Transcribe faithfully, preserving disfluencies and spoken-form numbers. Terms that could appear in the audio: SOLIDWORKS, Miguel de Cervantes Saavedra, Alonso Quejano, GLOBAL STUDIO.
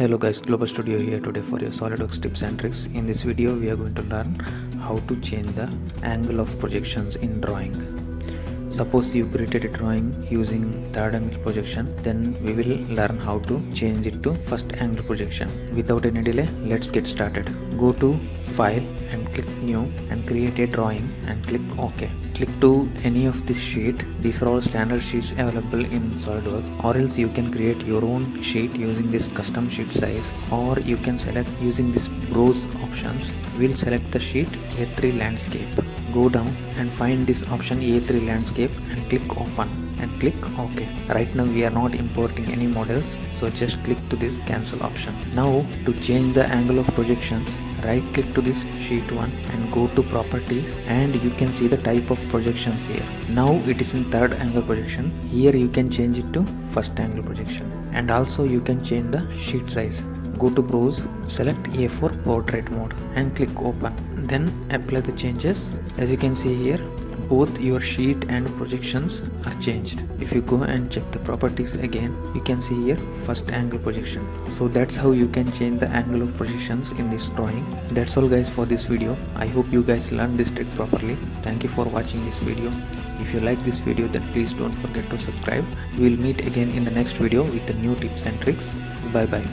Hello guys, Global Studio here today for your SolidWorks tips and tricks. In this video we are going to learn how to change the angle of projections in drawing. Suppose you created a drawing using third angle projection, then we will learn how to change it to first angle projection. Without any delay, let's get started. Go to File and click New and create a drawing and click OK. Click to any of this sheet. These are all standard sheets available in SolidWorks, or else you can create your own sheet using this custom sheet size, or you can select using this browse options. We'll select the sheet A three landscape. Go down and find this option A three landscape and click open and click OK. Right now we are not importing any models, so just click to this cancel option. Now to change the angle of projections, right click to this sheet one and go to properties, and you can see the type of projections here. Now it is in third angle projection. Here you can change it to first angle projection, and also you can change the sheet size. Go to browse, select A four portrait mode and click open, then apply the changes. As you can see here, both your sheet and projections are changed. If you go and check the properties again, you can see here first angle projection. So that's how you can change the angle of projections in this drawing. That's all guys for this video. I hope you guys learned this trick properly. Thank you for watching this video. If you like this video, then please don't forget to subscribe. We will meet again in the next video with the new tips and tricks. Bye bye.